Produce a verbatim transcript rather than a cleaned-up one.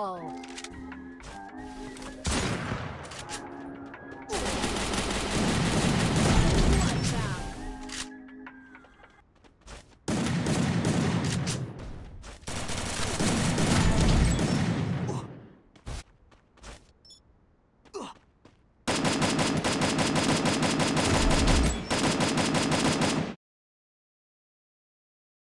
Wow.